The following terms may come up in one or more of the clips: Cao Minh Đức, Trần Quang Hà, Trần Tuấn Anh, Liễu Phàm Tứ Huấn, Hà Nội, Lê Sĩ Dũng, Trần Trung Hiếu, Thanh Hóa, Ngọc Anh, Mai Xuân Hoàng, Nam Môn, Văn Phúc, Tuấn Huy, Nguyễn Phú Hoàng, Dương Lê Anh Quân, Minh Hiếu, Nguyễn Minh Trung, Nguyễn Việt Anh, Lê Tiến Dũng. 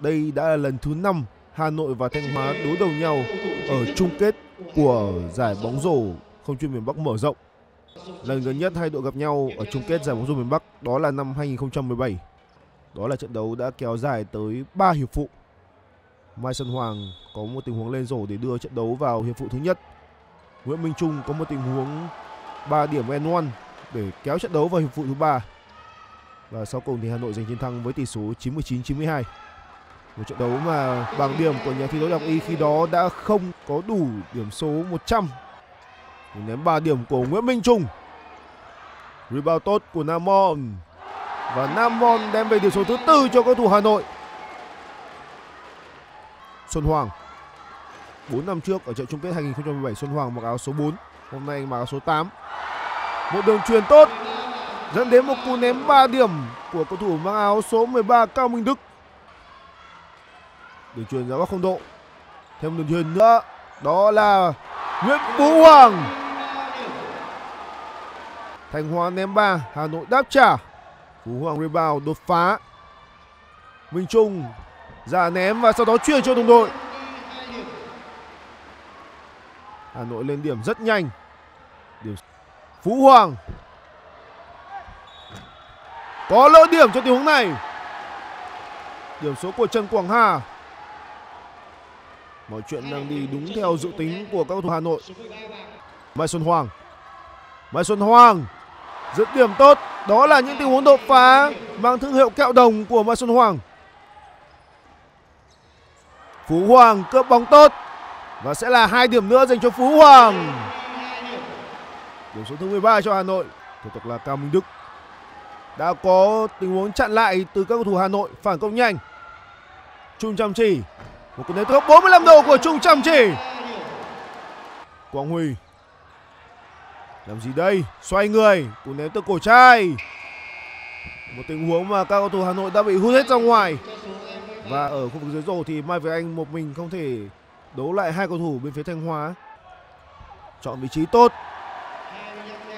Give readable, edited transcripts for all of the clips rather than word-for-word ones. Đây đã là lần thứ 5 Hà Nội và Thanh Hóa đối đầu nhau ở chung kết của giải bóng rổ không chuyên miền Bắc mở rộng. Lần gần nhất hai đội gặp nhau ở chung kết giải bóng rổ miền Bắc đó là năm 2017. Đó là trận đấu đã kéo dài tới 3 hiệp phụ. Mai Xuân Hoàng có một tình huống lên rổ để đưa trận đấu vào hiệp phụ thứ nhất. Nguyễn Minh Trung có một tình huống 3 điểm and one để kéo trận đấu vào hiệp phụ thứ 3. Và sau cùng thì Hà Nội giành chiến thắng với tỷ số 99-92. Một trận đấu mà bảng điểm của nhà thi đấu Đặng Y khi đó đã không có đủ điểm số 100. Ném 3 điểm của Nguyễn Minh Trung. Rebound tốt của Nam Môn. Và Nam Môn đem về điểm số thứ 4 cho cầu thủ Hà Nội. Xuân Hoàng. 4 năm trước ở trận chung kết 2017, Xuân Hoàng mặc áo số 4. Hôm nay mặc áo số 8. Một đường truyền tốt dẫn đến một cú ném 3 điểm của cầu thủ mang áo số 13 Cao Minh Đức. Đường truyền ra góc không độ. Thêm đường truyền nữa, đó là Nguyễn Phú Hoàng. Thanh Hóa ném 3, Hà Nội đáp trả. Phú Hoàng rebound đột phá. Minh Trung ra ném và sau đó chuyền cho đồng đội. Hà Nội lên điểm rất nhanh. Điểm Phú Hoàng có lỡ điểm cho tình huống này. Điểm số của Trần Quang Hà. Mọi chuyện đang đi đúng theo dự tính của các cầu thủ Hà Nội. Mai Xuân Hoàng dứt điểm tốt. Đó là những tình huống đột phá mang thương hiệu kẹo đồng của Mai Xuân Hoàng. Phú Hoàng cướp bóng tốt và sẽ là 2 điểm nữa dành cho Phú Hoàng. Điểm số thứ 13 cho Hà Nội. Tiếp tục là Cao Minh Đức. Đã có tình huống chặn lại từ các cầu thủ Hà Nội, phản công nhanh. Trung chăm chỉ. Một cú ném từ góc 45 độ của Trung chăm chỉ. Quang Huy làm gì đây? Xoay người, cú ném từ cổ trai. Một tình huống mà các cầu thủ Hà Nội đã bị hút hết ra ngoài. Và ở khu vực dưới rổ thì Mai Việt Anh một mình không thể đấu lại hai cầu thủ bên phía Thanh Hóa. Chọn vị trí tốt.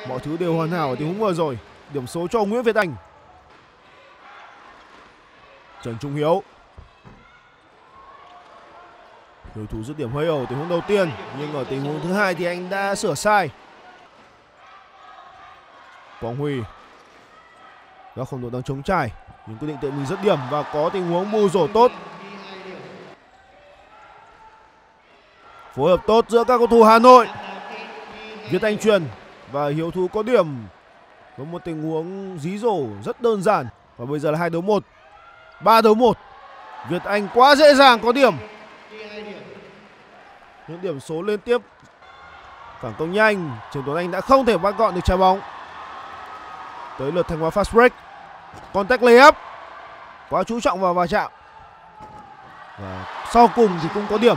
Mọi thứ đều hoàn hảo ở tình huống vừa rồi. Điểm số cho Nguyễn Việt Anh. Trần Trung Hiếu. Đối thủ dứt điểm hơi ẩu tình huống đầu tiên, nhưng ở tình huống thứ hai thì anh đã sửa sai. Quang Huy. Góc không độ đang trống trải, nhưng quyết định tự mình dứt điểm và có tình huống bù rổ tốt. Phối hợp tốt giữa các cầu thủ Hà Nội. Việt Anh truyền và Hiếu Thú có điểm. Có một tình huống dí rổ rất đơn giản. Và bây giờ là 2 đấu 1, 3 đấu 1. Việt Anh quá dễ dàng có điểm. Những điểm số liên tiếp. Phản công nhanh, Trần Tuấn Anh đã không thể bắt gọn được trái bóng. Tới lượt Thanh Hóa fast break. Contact layup. Quá chú trọng vào va chạm. Và sau cùng thì cũng có điểm.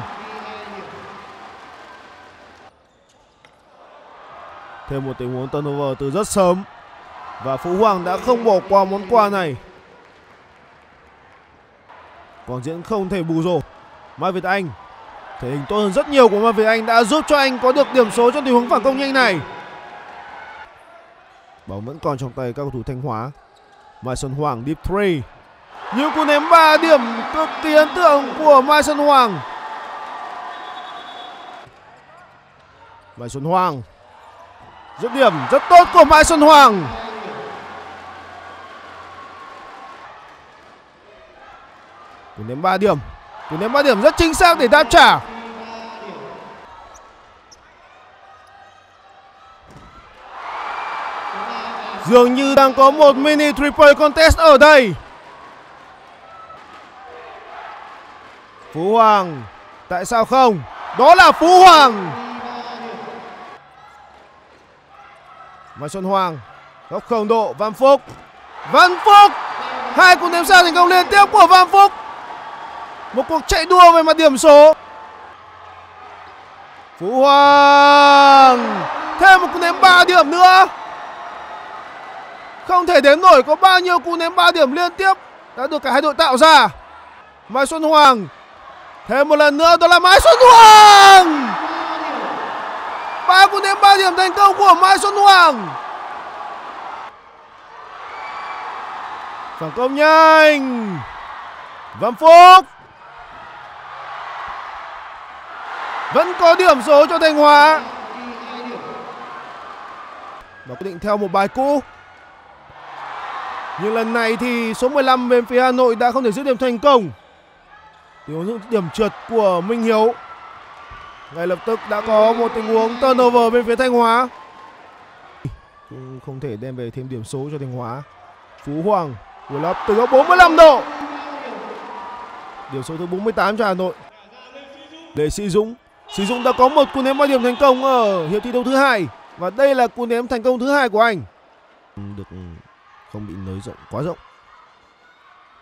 Thêm một tình huống turnover từ rất sớm. Và Phú Hoàng đã không bỏ qua món quà này. Quang Diễn không thể bù rổ. Mai Việt Anh. Thể hình tốt hơn rất nhiều của Mai Việt Anh đã giúp cho anh có được điểm số trong tình huống phản công nhanh này. Bóng vẫn còn trong tay các cầu thủ Thanh Hóa. Mai Xuân Hoàng deep 3. Những cú ném 3 điểm cực kỳ ấn tượng của Mai Xuân Hoàng. Mai Xuân Hoàng. Dứt điểm rất tốt của Mai Xuân Hoàng. Cú ném 3 điểm. Cú ném 3 điểm rất chính xác để đáp trả. Dường như đang có một mini triple contest ở đây. Phú Hoàng. Tại sao không? Đó là Phú Hoàng. Mai Xuân Hoàng. Góc không độ. Văn Phúc. 2 cú ném xa thành công liên tiếp của Văn Phúc. Một cuộc chạy đua về mặt điểm số. Phú Hoàng. Thêm một cú ném 3 điểm nữa. Không thể đếm nổi có bao nhiêu cú ném 3 điểm liên tiếp đã được cả hai đội tạo ra. Mai Xuân Hoàng. Thêm một lần nữa, đó là Mai Xuân Hoàng. 3 cú ném 3 điểm thành công của Mai Xuân Hoàng. Phản công nhanh. Văn Phúc vẫn có điểm số cho Thanh Hóa và quyết định theo một bài cũ. Nhưng lần này thì số 15 về phía Hà Nội đã không thể giữ điểm thành công. Những điểm trượt của Minh Hiếu. Ngay lập tức đã có một tình huống turnover bên phía Thanh Hóa. Cũng không thể đem về thêm điểm số cho Thanh Hóa. Phú Hoàng của lấp từ góc 45 độ. Điểm số thứ 48 cho Hà Nội. Để Sĩ Dũng. Sĩ Dũng đã có một cú ném 3 điểm thành công ở hiệp thi đấu thứ hai. Và đây là cú ném thành công thứ hai của anh. Được không bị nới rộng quá rộng.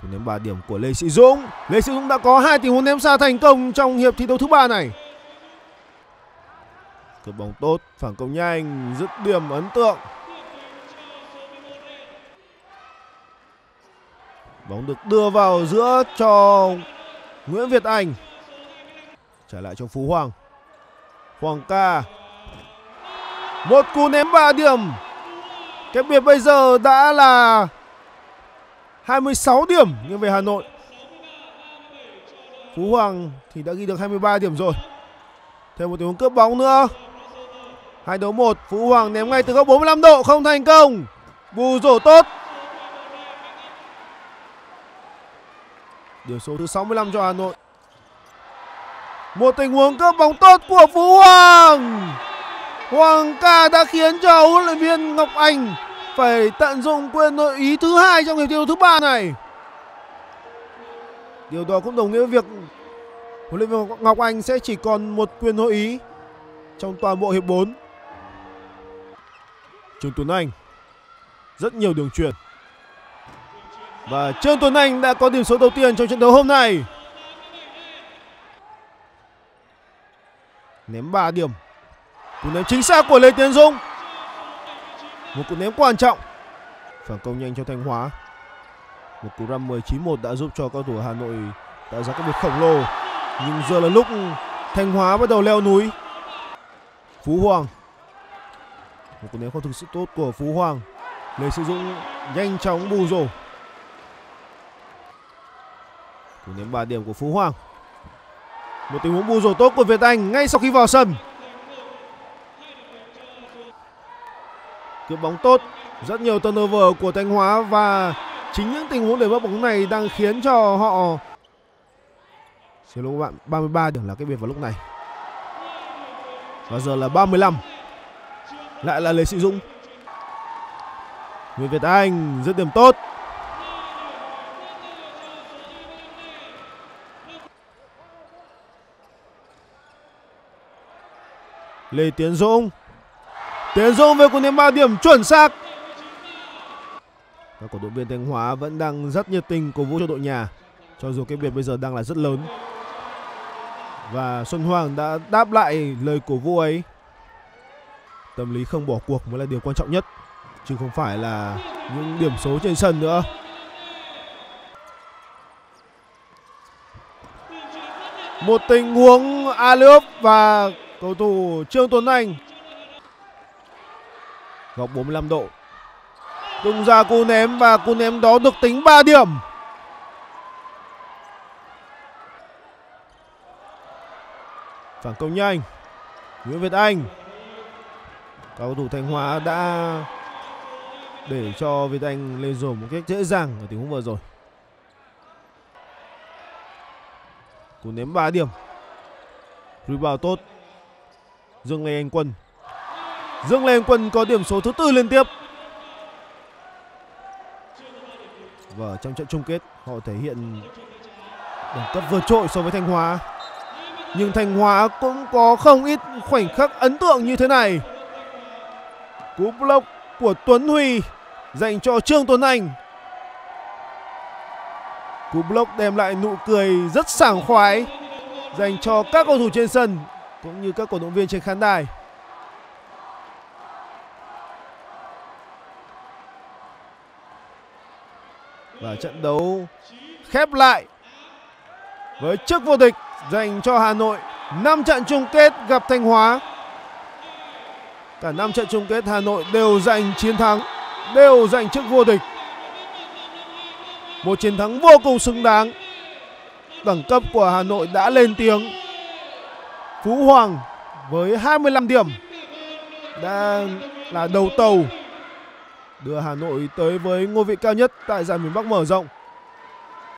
Cú ném 3 điểm của Lê Sĩ Dũng. Lê Sĩ Dũng đã có 2 tình huống ném xa thành công trong hiệp thi đấu thứ ba này. Cướp bóng tốt, phản công nhanh, dứt điểm ấn tượng. Bóng được đưa vào giữa cho Nguyễn Việt Anh. Trả lại cho Phú Hoàng. Hoàng ca. Một cú ném 3 điểm. Cách biệt bây giờ đã là 26 điểm nhưng về Hà Nội. Phú Hoàng thì đã ghi được 23 điểm rồi. Thêm một tình huống cướp bóng nữa. 2 đấu 1, Phú Hoàng ném ngay từ góc 45 độ không thành công. Bù rổ tốt. Điểm số thứ 65 cho Hà Nội. Một tình huống cướp bóng tốt của Phú Hoàng. Hoàng ca đã khiến cho huấn luyện viên Ngọc Anh phải tận dụng quyền nội ý thứ hai trong hiệp thi đấu thứ ba này. Điều đó cũng đồng nghĩa với việc huấn luyện viên Ngọc Anh sẽ chỉ còn một quyền nội ý trong toàn bộ hiệp 4. Trần Tuấn Anh rất nhiều đường chuyền và Trần Tuấn Anh đã có điểm số đầu tiên trong trận đấu hôm nay. Ném 3 điểm. Cú ném chính xác của Lê Tiến Dũng. Một cú ném quan trọng. Phản công nhanh cho Thanh Hóa. Một cú răm 19-1 đã giúp cho cầu thủ Hà Nội tạo ra các việc khổng lồ. Nhưng giờ là lúc Thanh Hóa bắt đầu leo núi. Phú Hoàng. Một cú ném không thực sự tốt của Phú Hoàng. Lê Sĩ Dũng nhanh chóng bù rổ. Cú ném 3 điểm của Phú Hoàng. Một tình huống bù rổ tốt của Việt Anh ngay sau khi vào sân. Cướp bóng tốt, rất nhiều turnover của Thanh Hóa và chính những tình huống để mất bóng này đang khiến cho họ. Xin lỗi các bạn, 33 điểm là cái biệt vào lúc này. Và giờ là 35. Lại là Lê Sĩ Dũng. Nguyễn Việt Anh dứt điểm tốt. Lê Tiến Dũng. Tiến Dũng với cú ném 3 điểm chuẩn xác. Các cổ động viên Thanh Hóa vẫn đang rất nhiệt tình cổ vũ cho đội nhà, cho dù cái biệt bây giờ đang là rất lớn. Và Xuân Hoàng đã đáp lại lời cổ vũ ấy. Tâm lý không bỏ cuộc mới là điều quan trọng nhất, chứ không phải là những điểm số trên sân nữa. Một tình huống alley-oop và cầu thủ Trương Tuấn Anh. Góc 45 độ. Tung ra cú ném và cú ném đó được tính 3 điểm. Phản công nhanh. Nguyễn Việt Anh. Cầu thủ Thanh Hóa đã để cho Việt Anh lên rổ một cách dễ dàng ở tình huống vừa rồi. Cú ném 3 điểm. Rebound tốt. Dương Lê Anh Quân. Dương Lê Anh Quân có điểm số thứ 4 liên tiếp. Và trong trận chung kết họ thể hiện đẳng cấp vượt trội so với Thanh Hóa. Nhưng Thanh Hóa cũng có không ít khoảnh khắc ấn tượng như thế này. Cú block của Tuấn Huy dành cho Trương Tuấn Anh. Cú block đem lại nụ cười rất sảng khoái dành cho các cầu thủ trên sân cũng như các cổ động viên trên khán đài. Và trận đấu khép lại với chức vô địch dành cho Hà Nội. 5 trận chung kết gặp Thanh Hóa. Cả 5 trận chung kết Hà Nội đều giành chiến thắng, đều giành chức vô địch. Một chiến thắng vô cùng xứng đáng đẳng cấp của Hà Nội đã lên tiếng. Phú Hoàng với 25 điểm đã là đầu tàu đưa Hà Nội tới với ngôi vị cao nhất tại giải miền Bắc mở rộng.